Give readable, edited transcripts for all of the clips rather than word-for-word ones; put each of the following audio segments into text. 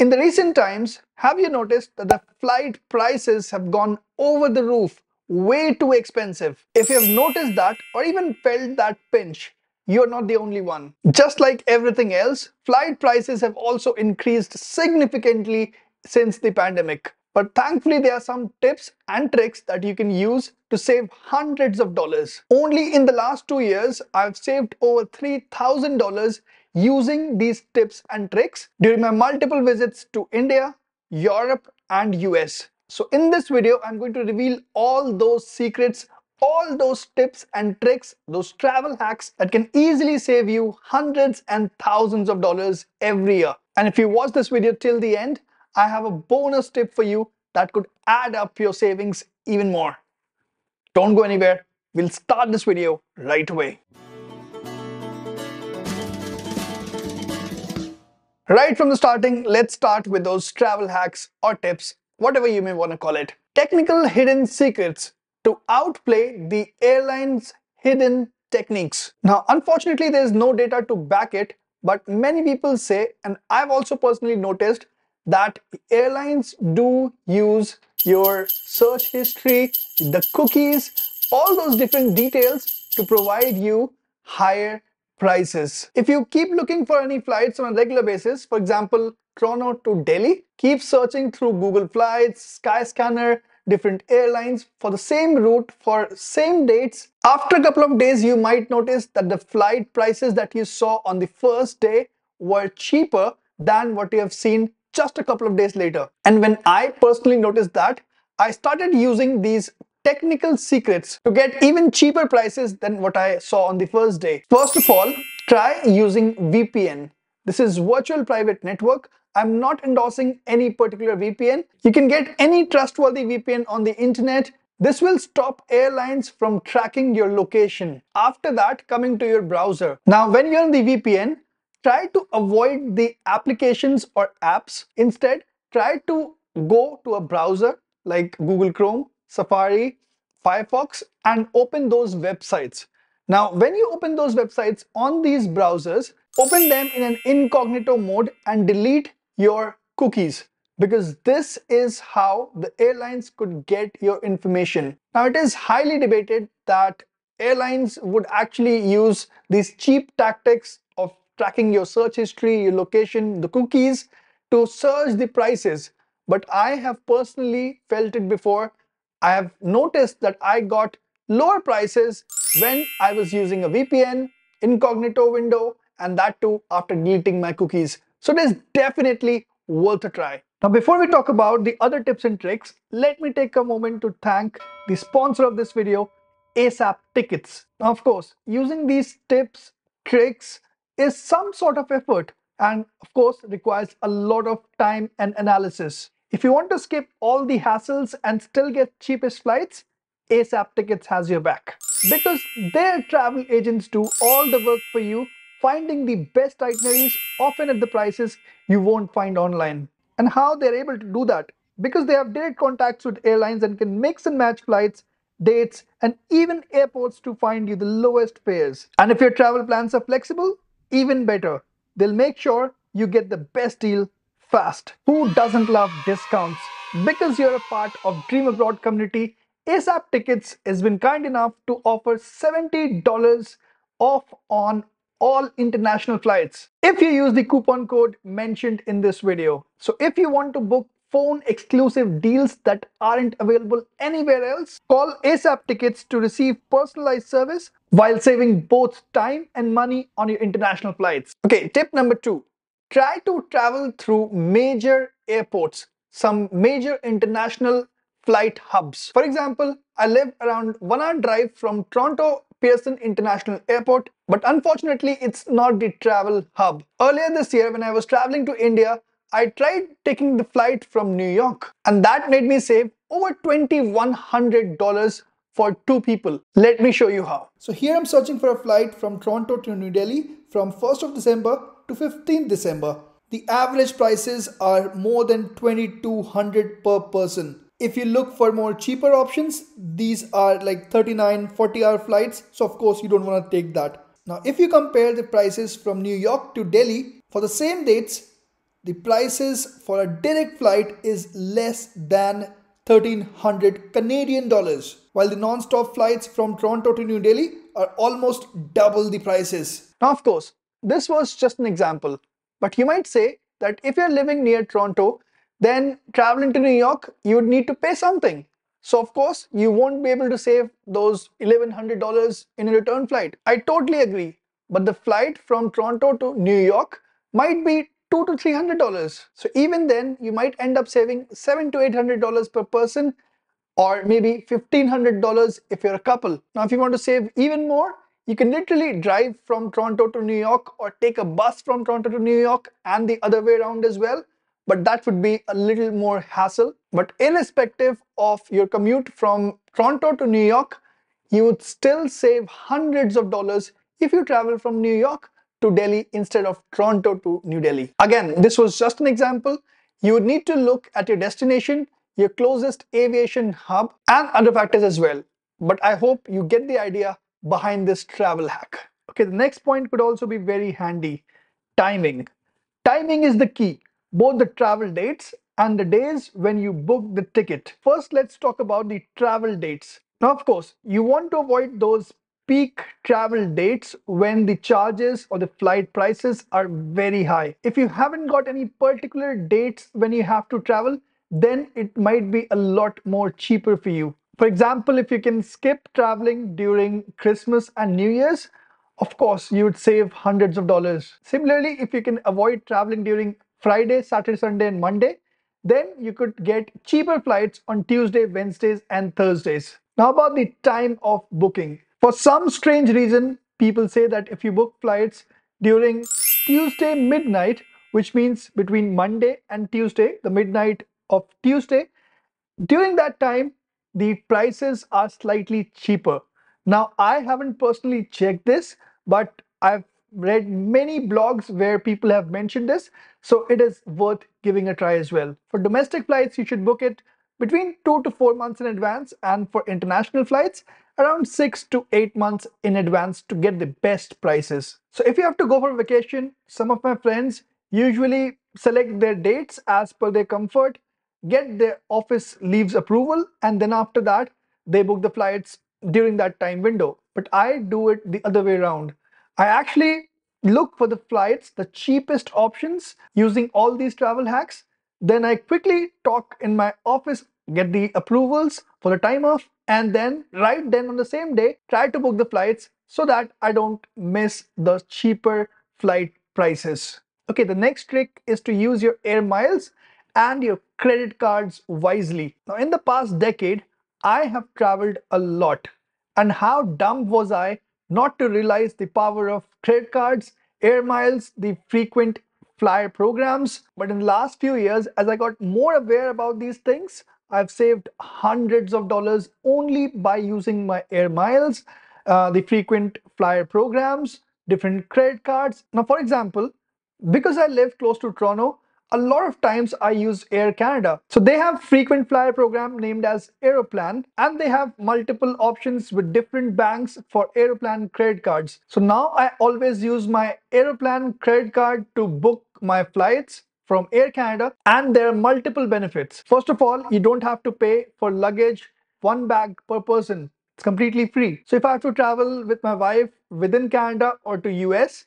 In the recent times, have you noticed that the flight prices have gone over the roof, way too expensive? If you have noticed that or even felt that pinch, you're not the only one. Just like everything else, flight prices have also increased significantly since the pandemic. But thankfully, there are some tips and tricks that you can use to save hundreds of dollars. Only in the last 2 years, I've saved over $3,000 using these tips and tricks during my multiple visits to India, Europe, and US. So in this video, I'm going to reveal all those secrets, all those tips and tricks, those travel hacks that can easily save you hundreds and thousands of dollars every year. And if you watch this video till the end, I have a bonus tip for you that could add up your savings even more. Don't go anywhere. We'll start this video right away. Right from the starting, let's start with those travel hacks or tips, whatever you may want to call it. Technical hidden secrets to outplay the airline's hidden techniques. Now, unfortunately, there's no data to back it, but many people say, and I've also personally noticed, that airlines do use your search history, the cookies, all those different details to provide you higher prices. If you keep looking for any flights on a regular basis, for example, Toronto to Delhi, keep searching through Google Flights, Skyscanner, different airlines for the same route, for same dates. After a couple of days, you might notice that the flight prices that you saw on the first day were cheaper than what you have seen just a couple of days later. And when I personally noticed that, I started using these technical secrets to get even cheaper prices than what I saw on the first day. First of all, try using VPN. This is virtual private network. I'm not endorsing any particular VPN. You can get any trustworthy VPN on the internet. This will stop airlines from tracking your location. After that, coming to your browser. Now, when you're on the VPN, try to avoid the applications or apps. Instead, try to go to a browser like Google Chrome, Safari, Firefox, and open those websites. Now, when you open those websites on these browsers, open them in an incognito mode and delete your cookies, because this is how the airlines could get your information. Now, it is highly debated that airlines would actually use these cheap tactics of tracking your search history, your location, the cookies to surge the prices. But I have personally felt it before. I have noticed that I got lower prices when I was using a VPN, incognito window, and that too after deleting my cookies. So it is definitely worth a try. Now, before we talk about the other tips and tricks, let me take a moment to thank the sponsor of this video, ASAP Tickets. Now, of course, using these tips, tricks is some sort of effort and of course requires a lot of time and analysis. If you want to skip all the hassles and still get cheapest flights, ASAP Tickets has your back, because their travel agents do all the work for you, finding the best itineraries, often at the prices you won't find online. And how they're able to do that? Because they have direct contacts with airlines and can mix and match flights, dates, and even airports to find you the lowest fares. And if your travel plans are flexible, even better. They'll make sure you get the best deal fast. Who doesn't love discounts? Because you're a part of Dream Abroad community, ASAP Tickets has been kind enough to offer $70 off on all international flights if you use the coupon code mentioned in this video. So if you want to book phone exclusive deals that aren't available anywhere else, call ASAP Tickets to receive personalized service while saving both time and money on your international flights. Okay, tip number 2. Try to travel through major airports, some major international flight hubs. For example, I live around 1 hour drive from Toronto Pearson International Airport, but unfortunately, it's not the travel hub. Earlier this year, when I was traveling to India, I tried taking the flight from New York, and that made me save over $2,100 for 2 people. Let me show you how. So here I'm searching for a flight from Toronto to New Delhi from 1st of December to 15th December. The average prices are more than $2,200 per person. If you look for more cheaper options, these are like 39, 40-hour flights. So of course you don't want to take that. Now, if you compare the prices from New York to Delhi for the same dates, the prices for a direct flight is less than 1,300 Canadian dollars, while the non-stop flights from Toronto to New Delhi are almost double the prices. Now, of course, this was just an example, but you might say that if you're living near Toronto, then traveling to New York, you would need to pay something. So of course, you won't be able to save those $1,100 in a return flight. I totally agree, but the flight from Toronto to New York might be $200 to $300. So even then, you might end up saving $700 to $800 per person, or maybe $1,500 if you're a couple. Now, if you want to save even more, you can literally drive from Toronto to New York or take a bus from Toronto to New York and the other way around as well. But that would be a little more hassle. But irrespective of your commute from Toronto to New York, you would still save hundreds of dollars if you travel from New York to Delhi instead of Toronto to New Delhi. Again, this was just an example. You would need to look at your destination, your closest aviation hub, and other factors as well. But I hope you get the idea behind this travel hack. Okay, the next point could also be very handy. Timing. Timing is the key. Both the travel dates and the days when you book the ticket. First, let's talk about the travel dates. Now, of course, you want to avoid those peak travel dates when the charges or the flight prices are very high. If you haven't got any particular dates when you have to travel, then it might be a lot more cheaper for you. For example, if you can skip traveling during Christmas and New Year's, of course, you would save hundreds of dollars. Similarly, if you can avoid traveling during Friday, Saturday, Sunday, and Monday, then you could get cheaper flights on Tuesday, Wednesdays, and Thursdays. Now about the time of booking. For some strange reason, people say that if you book flights during Tuesday midnight, which means between Monday and Tuesday, the midnight of Tuesday, during that time, the prices are slightly cheaper. Now, I haven't personally checked this, but I've read many blogs where people have mentioned this, so it is worth giving a try as well. For domestic flights, you should book it between 2 to 4 months in advance, and for international flights, around 6 to 8 months in advance to get the best prices. So if you have to go for a vacation, some of my friends usually select their dates as per their comfort, get their office leaves approval, and then after that, they book the flights during that time window. But I do it the other way around. I actually look for the flights, the cheapest options using all these travel hacks. Then I quickly talk in my office, get the approvals for the time off, and then right then on the same day, try to book the flights so that I don't miss the cheaper flight prices. Okay, the next trick is to use your air miles and your credit cards wisely. Now, in the past decade, I have traveled a lot, and how dumb was I not to realize the power of credit cards, air miles, the frequent flyer programs. But in the last few years, as I got more aware about these things, I've saved hundreds of dollars only by using my air miles, the frequent flyer programs, different credit cards. Now, for example, because I live close to Toronto, a lot of times I use Air Canada. So they have a frequent flyer program named as Aeroplan, and they have multiple options with different banks for Aeroplan credit cards. So now I always use my Aeroplan credit card to book my flights from Air Canada, and there are multiple benefits. First of all, you don't have to pay for luggage, one bag per person. It's completely free. So if I have to travel with my wife within Canada or to US,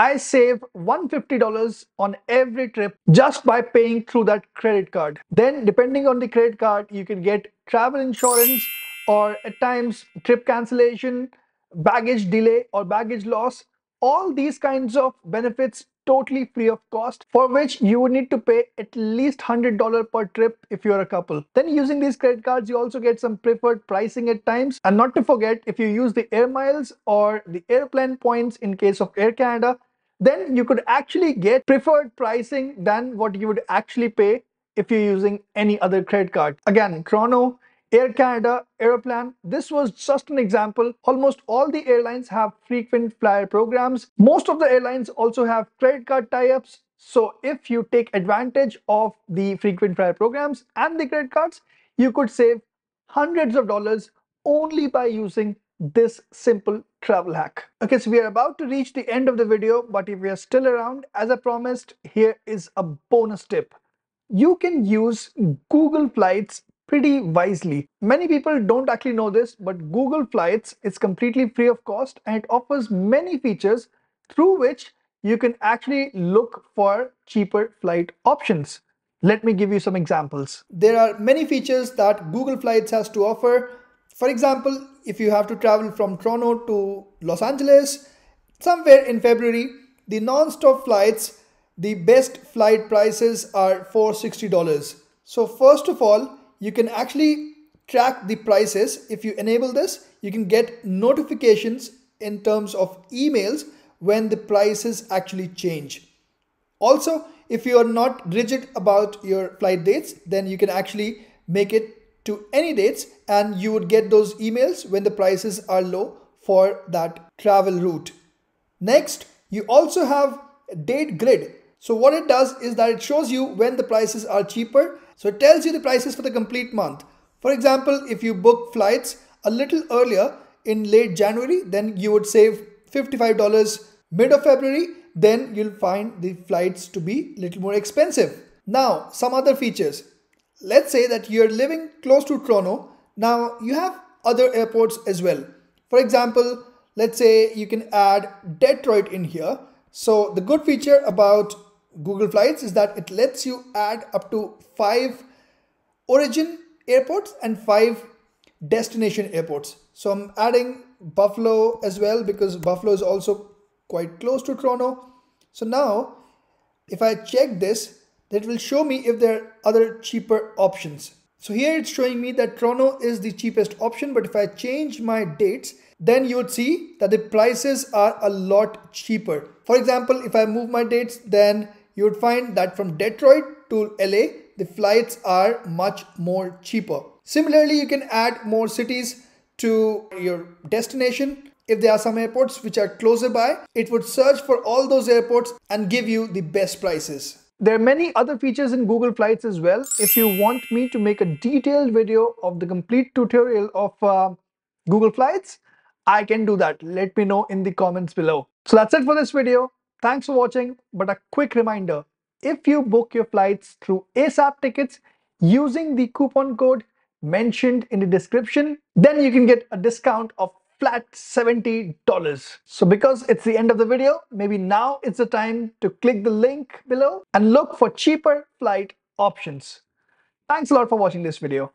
I save $150 on every trip just by paying through that credit card. Then, depending on the credit card, you can get travel insurance, or at times trip cancellation, baggage delay or baggage loss. All these kinds of benefits totally free of cost, for which you would need to pay at least $100 per trip if you're a couple. Then using these credit cards, you also get some preferred pricing at times. And not to forget, if you use the air miles or the Aeroplan points in case of Air Canada, then you could actually get preferred pricing than what you would actually pay if you're using any other credit card. Again, Toronto, Air Canada, Aeroplan, this was just an example. Almost all the airlines have frequent flyer programs. Most of the airlines also have credit card tie-ups. So if you take advantage of the frequent flyer programs and the credit cards, you could save hundreds of dollars only by using this simple travel hack. Okay, so we are about to reach the end of the video, but if you are still around, as I promised, here is a bonus tip. You can use Google Flights pretty wisely. Many people don't actually know this, but Google Flights is completely free of cost and it offers many features through which you can actually look for cheaper flight options. Let me give you some examples. There are many features that Google Flights has to offer. For example, if you have to travel from Toronto to Los Angeles somewhere in February, the non-stop flights, the best flight prices are $460. So first of all, you can actually track the prices. If you enable this, you can get notifications in terms of emails when the prices actually change. Also, if you are not rigid about your flight dates, then you can actually make it to any dates and you would get those emails when the prices are low for that travel route. Next, you also have date grid. So what it does is that it shows you when the prices are cheaper. So it tells you the prices for the complete month. For example, if you book flights a little earlier in late January, then you would save $55. Mid of February, then you'll find the flights to be a little more expensive. Now, some other features. Let's say that you're living close to Toronto. Now you have other airports as well. For example, let's say you can add Detroit in here. So the good feature about Google Flights is that it lets you add up to 5 origin airports and 5 destination airports. So I'm adding Buffalo as well because Buffalo is also quite close to Toronto. So now if I check this, that will show me if there are other cheaper options. So here it's showing me that Toronto is the cheapest option, but if I change my dates, then you would see that the prices are a lot cheaper. For example, if I move my dates, then you would find that from Detroit to LA, the flights are much more cheaper. Similarly, you can add more cities to your destination. If there are some airports which are closer by, it would search for all those airports and give you the best prices. There are many other features in Google Flights as well. If you want me to make a detailed video of the complete tutorial of Google Flights, I can do that. Let me know in the comments below. So that's it for this video. Thanks for watching. But a quick reminder, if you book your flights through ASAP Tickets using the coupon code mentioned in the description, then you can get a discount of flat $70. So because it's the end of the video, maybe now it's the time to click the link below and look for cheaper flight options. Thanks a lot for watching this video.